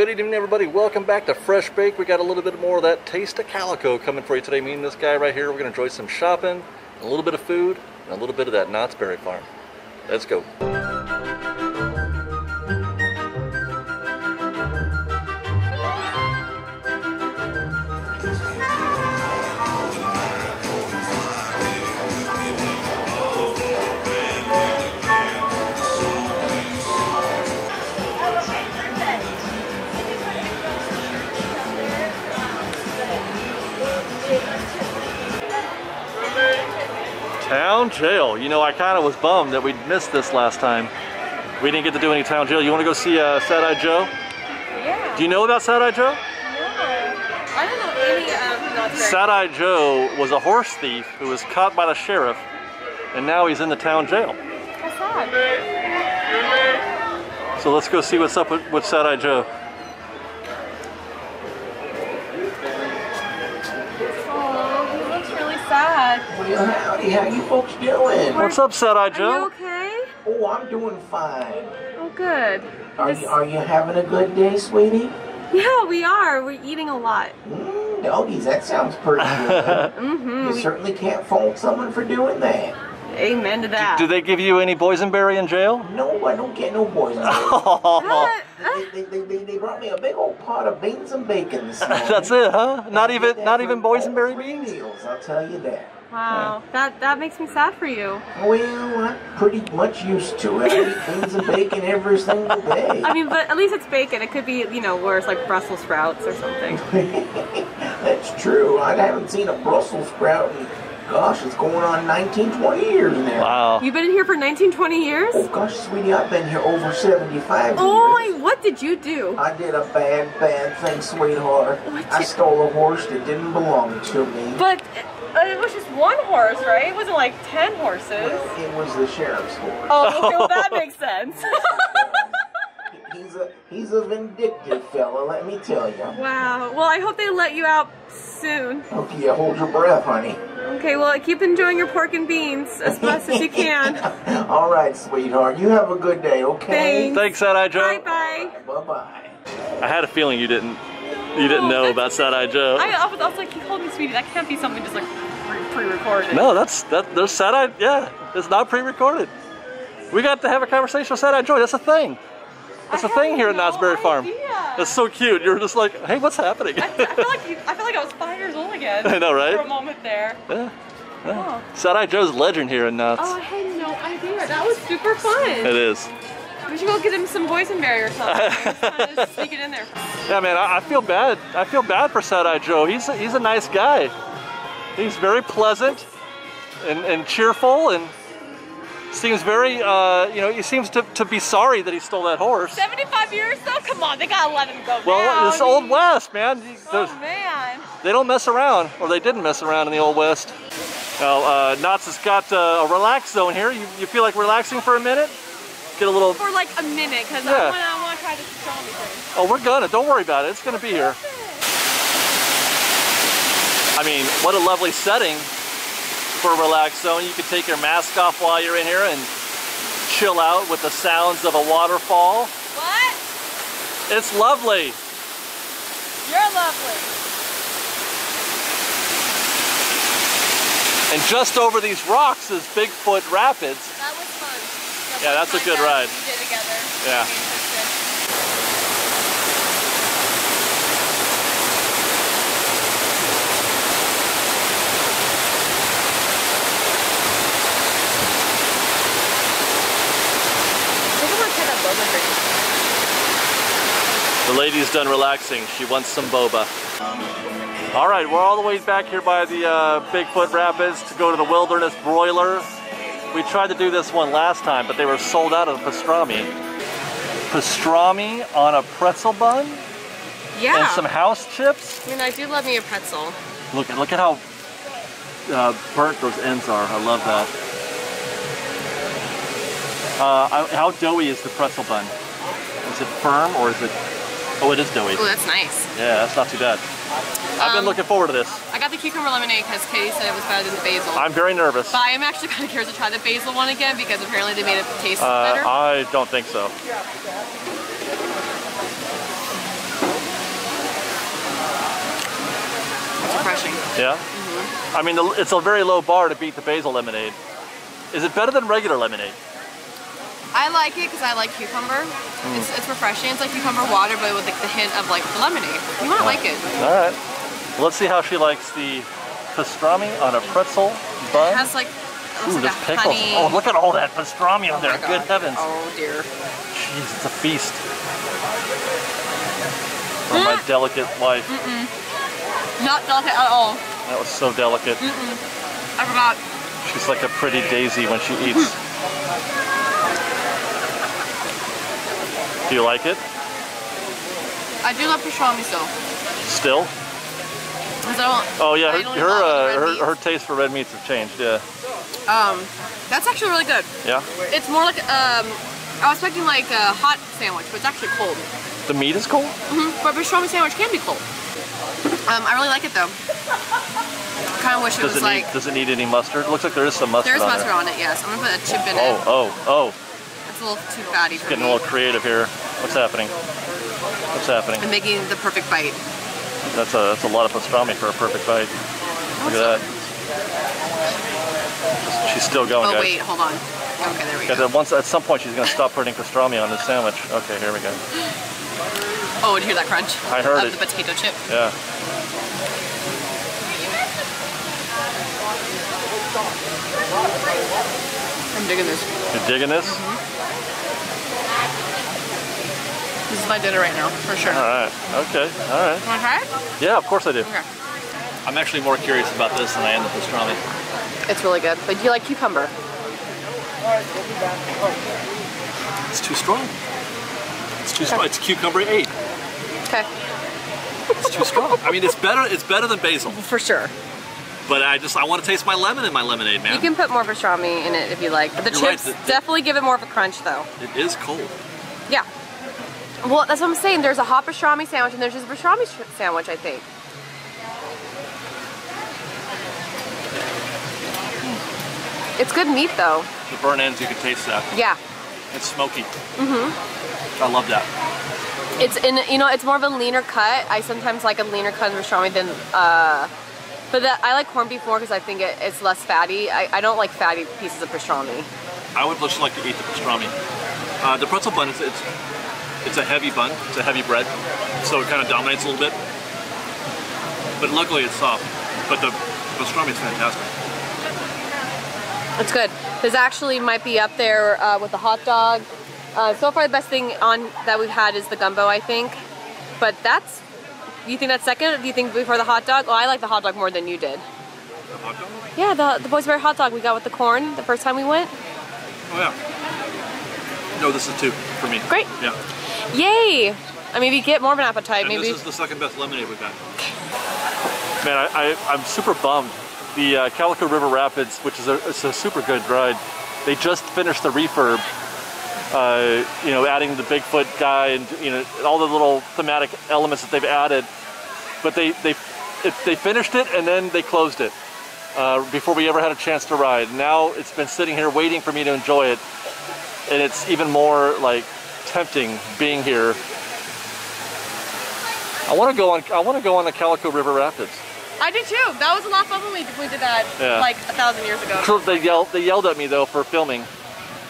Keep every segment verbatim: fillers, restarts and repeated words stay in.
Good evening, everybody. Welcome back to Fresh Bake. We got a little bit more of that taste of Calico coming for you today. Me and this guy right here, we're going to enjoy some shopping, a little bit of food, and a little bit of that Knott's Berry Farm. Let's go. Town jail. You know, I kind of was bummed that we missed this last time. We didn't get to do any town jail. You want to go see uh, Sad-Eye Joe? Yeah. Do you know about Sad-Eye Joe? No. I don't know any um, Knott's Berry. Sad-Eye Joe was a horse thief who was caught by the sheriff, and now he's in the town jail. That's odd. So let's go see what's up with, with Sad-Eye Joe. Howdy, how you folks doing? What's up, Sad-Eye Joe? Are you okay? Oh, I'm doing fine. Oh, good. Are this... you Are you having a good day, sweetie? Yeah, we are. We're eating a lot. Mm, doggies, that sounds pretty good. mm-hmm. You certainly can't fault someone for doing that. Amen to that. Do, do they give you any boysenberry in jail? No, I don't get no boysenberry. Oh. They, they, they, they brought me a big old pot of beans and bacon this morning. That's it, huh? Not even not even boysenberry beans? Meals, I'll tell you that. Wow, yeah. that that makes me sad for you. Well, I'm pretty much used to it. I eat beans and bacon every single day. I mean, but at least it's bacon. It could be, you know, worse, like Brussels sprouts or something. That's true. I haven't seen a Brussels sprout in, gosh, it's going on nineteen, twenty years now. Wow. You've been in here for nineteen, twenty years? Oh, gosh, sweetie, I've been here over seventy-five oh, years. Oh, what did you do? I did a bad, bad thing, sweetheart. What I stole a horse that didn't belong to me. But uh, it was just one horse, right? It wasn't like ten horses. Well, it was the sheriff's horse. Oh, okay, well, that makes sense. He's a he's a vindictive fella, let me tell you. Wow. Well, I hope they let you out soon. Okay, hold your breath, honey. Okay, well, keep enjoying your pork and beans as best as you can. All right, sweetheart. You have a good day, okay? Thanks. Thanks, Sad-Eye Joe. Bye-bye. Bye-bye. I had a feeling you didn't you didn't know oh, about Sad-Eye Joe. I, I, was, I was like, he told me, sweetie, that can't be something just like pre-recorded. No, that's that. There's Sad-Eye. Yeah, it's not pre-recorded. We got to have a conversation with Sad-Eye Joe. That's a thing. That's a thing here no at Knott's Berry Farm. That's so cute. You're just like, hey, what's happening? I, I, feel like you, I feel like I was five years old again. I know, right? For a moment there. Yeah. yeah. Oh. Sad-Eye Joe's legend here in Knott's. Oh, I had no idea. That was super fun. It is. We should go get him some boysenberry or something. Kind of sneak it in there. Yeah, man. I, I feel bad. I feel bad for Sad-Eye Joe. He's a, he's a nice guy. He's very pleasant and and cheerful and. Seems very, uh, you know, he seems to, to be sorry that he stole that horse. seventy-five years though? Come on, they gotta let him go. Well, it's Old West, man. There's, oh, man. They don't mess around, or they didn't mess around in the Old West. Now, uh, Knott's has got uh, a relax zone here. You, you feel like relaxing for a minute? Get a little... For like a minute, because yeah. I want to try this astronomy thing. Oh, we're gonna. Don't worry about it. It's gonna be here. I mean, what a lovely setting. For a relaxed zone, you can take your mask off while you're in here and chill out with the sounds of a waterfall. What? It's lovely. You're lovely. And just over these rocks is Bigfoot Rapids. That was fun. That's yeah, that's a good ride. We did together. Yeah. yeah. The lady's done relaxing. She wants some boba. All right, we're all the way back here by the uh, Bigfoot Rapids to go to the Wilderness Broiler. We tried to do this one last time, but they were sold out of pastrami. Pastrami on a pretzel bun? Yeah. And some house chips? I mean, I do love me a pretzel. Look, look at how uh, burnt those ends are. I love that. Uh, how doughy is the pretzel bun? Is it firm or is it... Oh, it is doughy. Oh, that's nice. Yeah, that's not too bad. I've um, been looking forward to this. I got the cucumber lemonade because Katie said it was better than the basil. I'm very nervous. But I am actually kind of curious to try the basil one again because apparently they made it taste uh, better. I don't think so. Yeah? Mm-hmm. I mean, it's a very low bar to beat the basil lemonade. Is it better than regular lemonade? I like it because I like cucumber. Mm. It's, it's refreshing. It's like cucumber water, but with like the hint of like the lemonade. You might like it. All right. Well, let's see how she likes the pastrami on a pretzel bun. It has like, it ooh, like there's pickles. Honey. Oh, look at all that pastrami on oh there. Good heavens. Oh dear. Jeez, it's a feast. For mm. my delicate life. Mm-mm. Not delicate at all. That was so delicate. Mm-mm. I forgot. She's like a pretty daisy when she eats. Do you like it? I do love pastrami still. Still? Oh yeah, her her, uh, her her taste for red meats have changed. Yeah. Um, that's actually really good. Yeah. It's more like um, I was expecting like a hot sandwich, but it's actually cold. The meat is cold. Mm-hmm. But pastrami sandwich can be cold. Um, I really like it though. Kind of wish it does was it need, like. Does it need any mustard? It looks like there is some mustard. There's on mustard there. on it. Yes. I'm gonna put a chip in oh, it. Oh oh oh. It's a little too fatty. It's for getting me. a little creative here. What's happening? What's happening? I'm making the perfect bite. That's a, that's a lot of pastrami for a perfect bite. Look at that. She's still going, guys. Oh, wait, hold on. Okay, there we go. Once, at some point, she's going to stop putting pastrami on this sandwich. Okay, here we go. Oh, did you hear that crunch? I heard it. Of the potato chip. Yeah. I'm digging this. You're digging this? Mm-hmm. This is my dinner right now, for sure. All right. Okay. All right. You want to try it? Yeah, of course I do. Okay. I'm actually more curious about this than I am the pastrami. It's really good. But do you like cucumber? It's too strong. It's too okay. strong. It's cucumber eight. Okay. It's too strong. I mean, it's better. It's better than basil. For sure. But I just I want to taste my lemon in my lemonade, man. You can put more pastrami in it if you like. But the You're chips right. the, the, definitely give it more of a crunch, though. It is cold. Yeah. Well, that's what I'm saying. There's a hot pastrami sandwich and there's just a pastrami sandwich, I think. Mm. It's good meat, though. The burnt ends, you can taste that. Yeah. It's smoky. Mm-hmm. I love that. It's in, you know, it's more of a leaner cut. I sometimes like a leaner cut of pastrami than, uh, but that, I like corned beef more because I think it, it's less fatty. I, I don't like fatty pieces of pastrami. I would just like to eat the pastrami. Uh, the pretzel bun, it's, it's It's a heavy bun, it's a heavy bread, so it kind of dominates a little bit. But luckily it's soft, but the pastrami is fantastic. It's good. This actually might be up there uh, with the hot dog. Uh, so far the best thing on that we've had is the gumbo, I think. But that's, you think that's second, or do you think before the hot dog? Oh, I like the hot dog more than you did. The hot dog? Yeah, the, the Boys Bear hot dog we got with the corn the first time we went. Oh yeah. No, this is two for me. Great. Yeah. Yay! I mean, if you get more of an appetite, and maybe... this is the second best lemonade we've got. Man, I, I, I'm super bummed. The uh, Calico River Rapids, which is a, it's a super good ride, they just finished the refurb, uh, you know, adding the Bigfoot guy and, you know, all the little thematic elements that they've added. But they, they, it, they finished it and then they closed it uh, before we ever had a chance to ride. Now it's been sitting here waiting for me to enjoy it, and it's even more, like, tempting being here. I want to go on. I want to go on the Calico River Rapids. I do too. That was a lot of fun when we, we did that yeah. like a thousand years ago. True, they yelled. They yelled at me though for filming.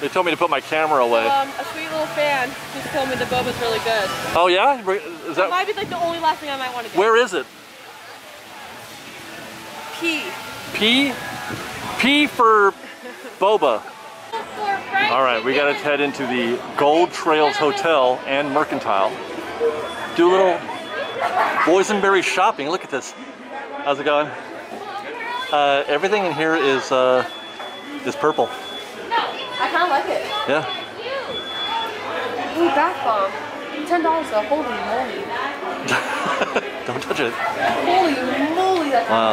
They told me to put my camera away. Um, a sweet little fan just told me the boba's really good. Oh yeah, is that? It might be like the only last thing I might want to get. Where is it? P. P. P for boba. All right, we gotta head into the Gold Trails Hotel and Mercantile. Do a little boysenberry shopping. Look at this. How's it going? Uh, everything in here is uh, is purple. I kind of like it. Yeah. Ooh, bath bomb. Ten dollars though. Holy moly! Don't touch it. Holy moly! That's wow.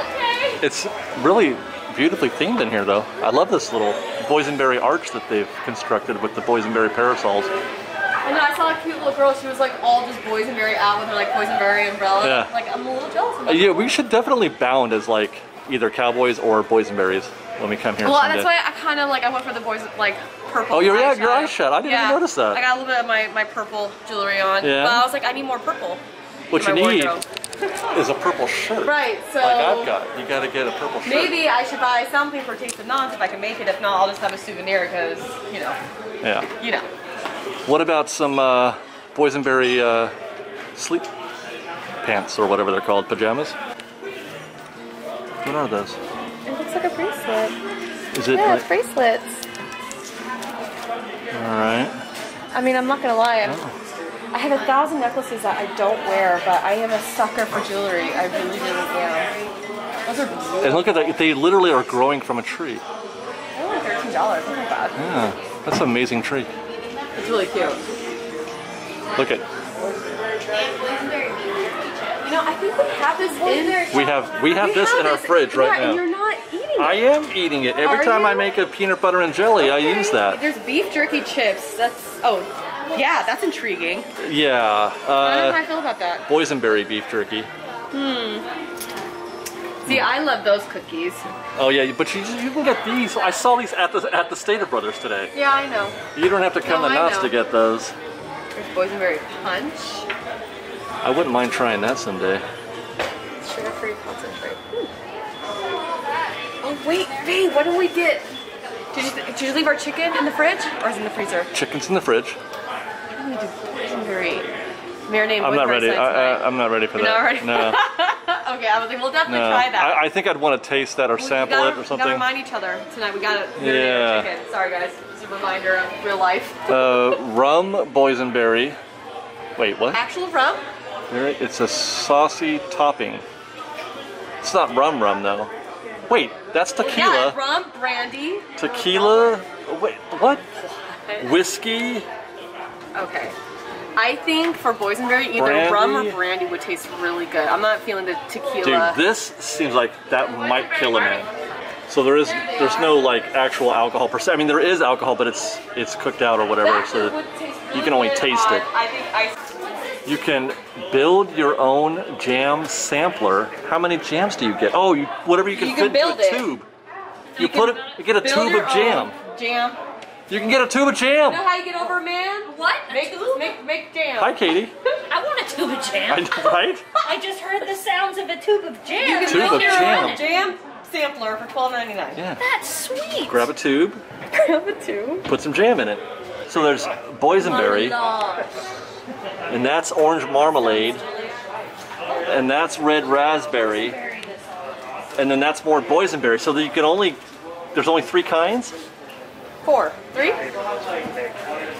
Okay. It's really beautifully themed in here though. I love this little boysenberry arch that they've constructed with the boysenberry parasols. I know, I saw a cute little girl, she was like all just boysenberry out with her like boysenberry umbrella. Yeah. Like, I'm a little jealous of that. Yeah, we should definitely bound as like either cowboys or boysenberries when we come here. Well, someday. That's why I kind of like, I went for the boys like purple. Oh, you're, yeah, your eye shot. I didn't yeah. even notice that. I got a little bit of my, my purple jewelry on. Yeah. But I was like, I need more purple. What you need wardrobe. is a purple shirt. Right, so. Like I've got. You got to get a purple shirt. Maybe I should buy something for Taste of Knott's if I can make it. If not, I'll just have a souvenir because, you know. Yeah. You know. What about some uh, boysenberry uh, sleep pants or whatever they're called? Pajamas? What are those? It looks like a bracelet. Is it? Yeah, like... it's bracelets. Alright. I mean, I'm not going to lie. I'm... Oh. I have a thousand necklaces that I don't wear, but I am a sucker for jewelry. I really, really am. Those are beautiful. And look at that. They literally are growing from a tree. They're only thirteen dollars. That's not bad. Yeah. That's an amazing tree. It's really cute. Look at. You know, I think we have this in there. We have, we have we this have in this, our fridge yeah, right now. And you're not eating it. I am eating it. Every are time you? I make a peanut butter and jelly, okay. I use that. There's beef jerky chips. That's, oh. Yeah, that's intriguing. Yeah. Uh, I don't know how I feel about that. Boysenberry beef jerky. Hmm. See, I love those cookies. Oh yeah, but you, you can get these. I saw these at the at the Stater Brothers today. Yeah, I know. You don't have to come no, to Knott's to get those. There's boysenberry punch. I wouldn't mind trying that someday. Sugar-free concentrate. Hmm. Oh wait, babe, what did we get? Did you, did you leave our chicken in the fridge, or is it in the freezer? Chicken's in the fridge. I'm going to do boysenberry marinade. I'm not ready. I, I, I'm not ready for You're that. Not ready? No. Okay, I was like, we'll definitely no. try that. I, I think I'd want to taste that or we, sample gotta, it or something. We gotta remind each other tonight. We gotta marinate yeah. our chicken. Sorry guys, it's a reminder of real life. uh, rum boysenberry. Wait, what? Actual rum? There, it's a saucy topping. It's not rum rum though. Wait, that's tequila. Yeah, rum, brandy. Tequila. Wait, what? Whiskey. Okay. I think for boysenberry, either brandy. rum or brandy would taste really good. I'm not feeling the tequila. Dude, this seems like that might kill a man. So there is, there there's are. no like actual alcohol percent. I mean, there is alcohol, but it's it's cooked out or whatever, that so really you can only taste on, it. I think I. You can build your own jam sampler. How many jams do you get? Oh, you, whatever you can, you can fit into a it. tube. So you, you put it. You get a tube of jam. Jam. You can get a tube of jam. You know how you get over a man? What? Make make, make jam. Hi, Katie. I want a tube of jam. I, right? I just heard the sounds of a tube of jam. You can tube build of your jam. Own jam sampler for twelve ninety-nine. Yeah. That's sweet. Grab a tube. Grab a tube. Put some jam in it. So there's boysenberry. And that's orange marmalade. And that's red raspberry. And then that's more boysenberry. So that you can only, there's only three kinds? Four. Three?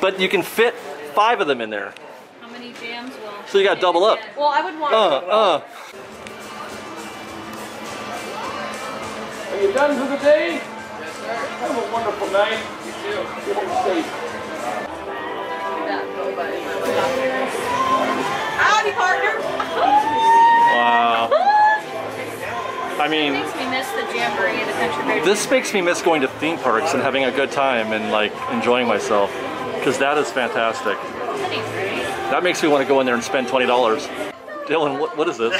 But you can fit five of them in there. How many jams will... So you gotta double up. Well, I would want uh, to uh. Are you done for the day? Yes, sir. Have a wonderful night. You too. Get home safe. Howdy, partner. Wow. I mean... It makes me miss the jamboree and the country fair. This makes me miss going to theme parks and having a good time and like enjoying myself, because that is fantastic. That makes me want to go in there and spend twenty dollars. Dylan, what, what is this?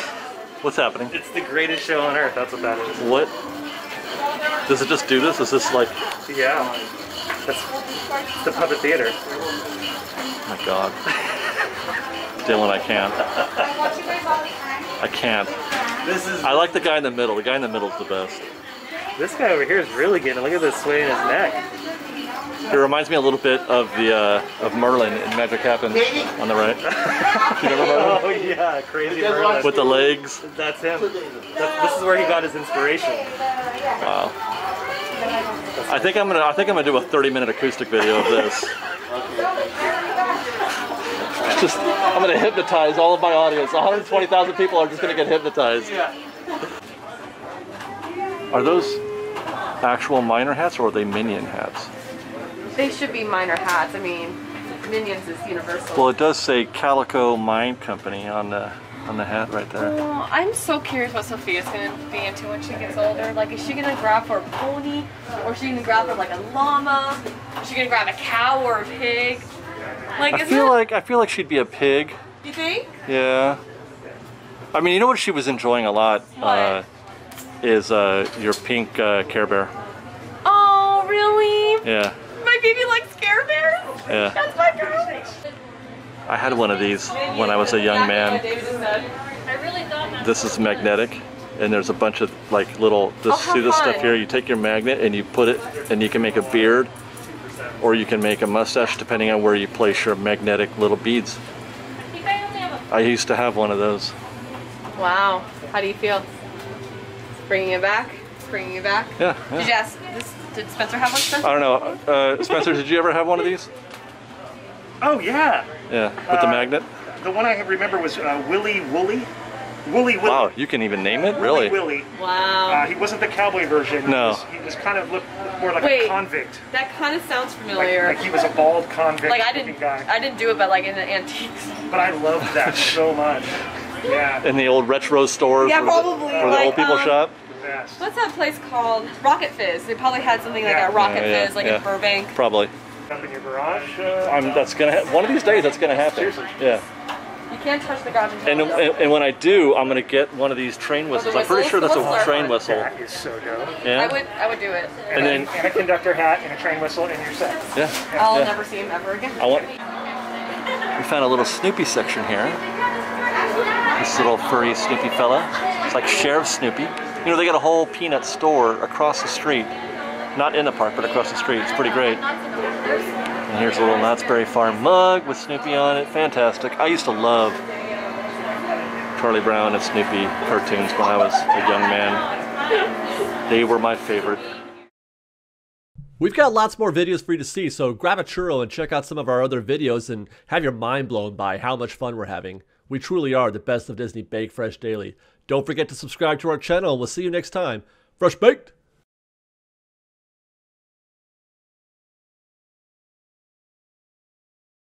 What's happening? It's the greatest show on earth, that's what that is. What? Does it just do this? Is this like... Yeah. That's the puppet theater. Oh my god. Dylan, I can't. I can't. This is I like the guy in the middle. The guy in the middle is the best. This guy over here is really getting it. Look at this sway in his neck. It reminds me a little bit of the uh, of Merlin in Magic Happens on the right. You remember Merlin? Oh yeah, crazy Merlin. With the legs. That's him. That's, this is where he got his inspiration. Wow. I think I'm gonna I think I'm gonna do a thirty minute acoustic video of this. Just, I'm gonna hypnotize all of my audience. one hundred twenty thousand people are just gonna get hypnotized. Yeah. Are those actual miner hats or are they minion hats? They should be miner hats. I mean, minions is universal. Well, it does say Calico Mine Company on the on the hat right there. Oh, I'm so curious what Sophia's gonna be into when she gets older. Like, is she gonna grab for a pony, or is she gonna grab for like a llama? Is she gonna grab a cow or a pig? Like, I feel it? like I feel like she'd be a pig. You think? Yeah. I mean, you know what she was enjoying a lot uh, is uh, your pink uh, Care Bear. Oh, really? Yeah. My baby likes Care Bears. Yeah. That's my girl. I had one of these when I was a young man. This is magnetic, and there's a bunch of like little, this, oh, see this fun. stuff here? You take your magnet and you put it, and you can make a beard, or you can make a mustache, depending on where you place your magnetic little beads. I think I only have a I used to have one of those. Wow. How do you feel? Bringing it back? Bringing it back? Yeah. yeah. Did you ask, this, did Spencer have one, Spencer? I don't know. Uh, Spencer, did you ever have one of these? Oh, yeah. Yeah, with uh, the magnet? The one I remember was uh, Wooly Willy. Wooly Willy. Wow, you can even name it? Really? Wooly Willy. Wow. Uh, he wasn't the cowboy version. No. He was, he was kind of looked more like Wait, a convict. That kind of sounds familiar. Like, like he was a bald convict like I didn't, guy. I didn't do it, but like in the antiques. But I loved that so much. Yeah. In the old retro stores. Yeah, where probably. The, where like, the old people um, shop. What's that place called? Rocket Fizz. They probably had something yeah. like that. Rocket yeah, yeah, Fizz, like yeah. in Burbank. Probably. Up in your garage. Uh, I'm, that's gonna ha one of these days. That's gonna happen. Yeah. You can't touch the garage until and, and, and when I do, I'm gonna get one of these train whistles. Oh, the I'm pretty sure that's a train whistle. That is so dope. Yeah. I would, I would do it. And, and then and a conductor hat and a train whistle and you're set. Yeah. yeah. I'll yeah. never see him ever again. I want. We found a little Snoopy section here. This little furry Snoopy fella. It's like Sheriff Snoopy. You know, they got a whole peanut store across the street. Not in the park, but across the street. It's pretty great. And here's a little Knott's Berry Farm mug with Snoopy on it. Fantastic. I used to love Charlie Brown and Snoopy cartoons when I was a young man. They were my favorite. We've got lots more videos for you to see, so grab a churro and check out some of our other videos and have your mind blown by how much fun we're having. We truly are the best of Disney Bake Fresh Daily. Don't forget to subscribe to our channel, and we'll see you next time. Fresh Baked!